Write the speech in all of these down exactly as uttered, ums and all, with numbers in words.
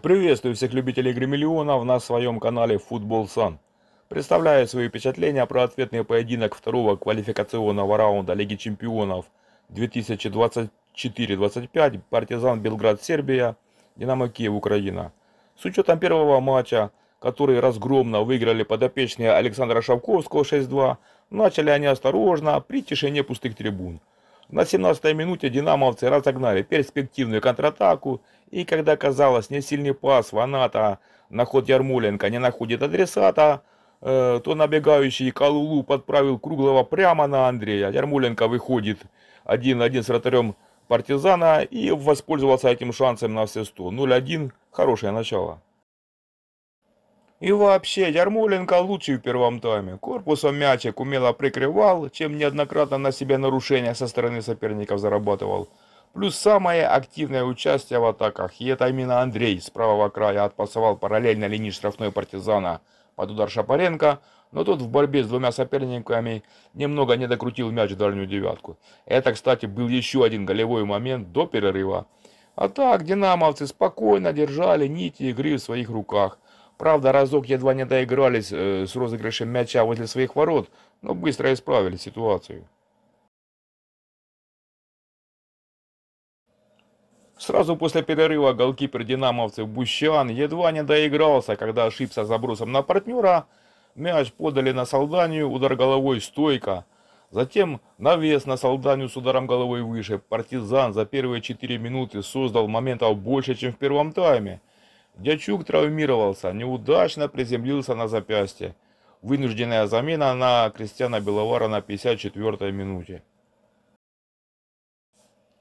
Приветствую всех любителей игры миллионов на своем канале ФутболСан. Представляю свои впечатления про ответный поединок второго квалификационного раунда Лиги Чемпионов две тысячи двадцать четыре двадцать пять Партизан Белград Сербия, Динамо Киев Украина. С учетом первого матча, который разгромно выиграли подопечные Александра Шовковского шесть-два, начали они осторожно при тишине пустых трибун. На семнадцатой минуте динамовцы разогнали перспективную контратаку, и когда, казалось, несильный пас Ваната на ход Ярмоленко не находит адресата, э, то набегающий Калулу подправил круглого прямо на Андрея. Ярмоленко выходит один-один с вратарем Партизана и воспользовался этим шансом на все сто. ноль-один. Хорошее начало. И вообще, Ярмоленко лучший в первом тайме. Корпусом мячик умело прикрывал, чем неоднократно на себя нарушения со стороны соперников зарабатывал. Плюс самое активное участие в атаках. И это именно Андрей с правого края отпасовал параллельно линии штрафной Партизана под удар Шапаренко, но тот в борьбе с двумя соперниками немного не докрутил мяч в дальнюю девятку. Это, кстати, был еще один голевой момент до перерыва. А так, динамовцы спокойно держали нити игры в своих руках. Правда, разок едва не доигрались э, с розыгрышем мяча возле своих ворот, но быстро исправили ситуацию. Сразу после перерыва голкипер динамовцев Бущан едва не доигрался, когда ошибся забросом на партнера. Мяч подали на Салданию, удар головой, стойка. Затем навес на Салданию с ударом головой выше. Партизан за первые четыре минуты создал моментов больше, чем в первом тайме. Дячук травмировался, неудачно приземлился на запястье. Вынужденная замена на Кристиана Беловара на пятьдесят четвёртой минуте.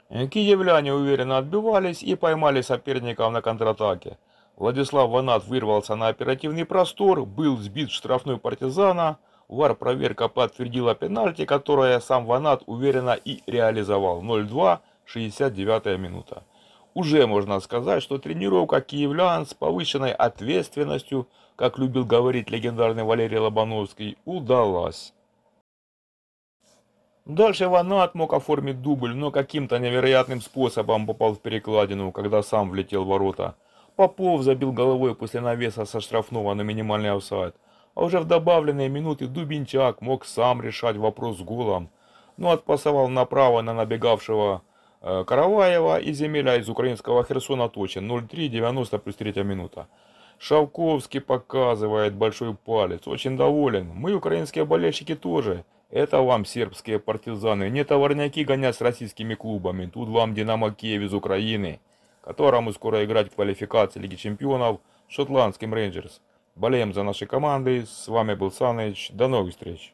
Киевляне уверенно отбивались и поймали соперников на контратаке. Владислав Ванат вырвался на оперативный простор, был сбит в штрафную Партизана. Вар проверка подтвердила пенальти, которое сам Ванат уверенно и реализовал. ноль-два, шестьдесят девятая минута. Уже можно сказать, что тренировка киевлян с повышенной ответственностью, как любил говорить легендарный Валерий Лобановский, удалась. Дальше Ванат мог оформить дубль, но каким-то невероятным способом попал в перекладину, когда сам влетел в ворота. Попов забил головой после навеса со штрафного на минимальный офсайд. А уже в добавленные минуты Дубенчак мог сам решать вопрос с голом, но отпасовал направо на набегавшего Караваева и Земеля из украинского Херсона точен. ноль-три, девяностая плюс третья минута. Шовковский показывает большой палец, очень доволен. Мы, украинские болельщики, тоже. Это вам сербские партизаны, не товарняки гонять с российскими клубами. Тут вам Динамо Киев из Украины, которому скоро играть в квалификации Лиги Чемпионов с шотландским Рейнджерс. Болеем за наши команды. С вами был Саныч. До новых встреч.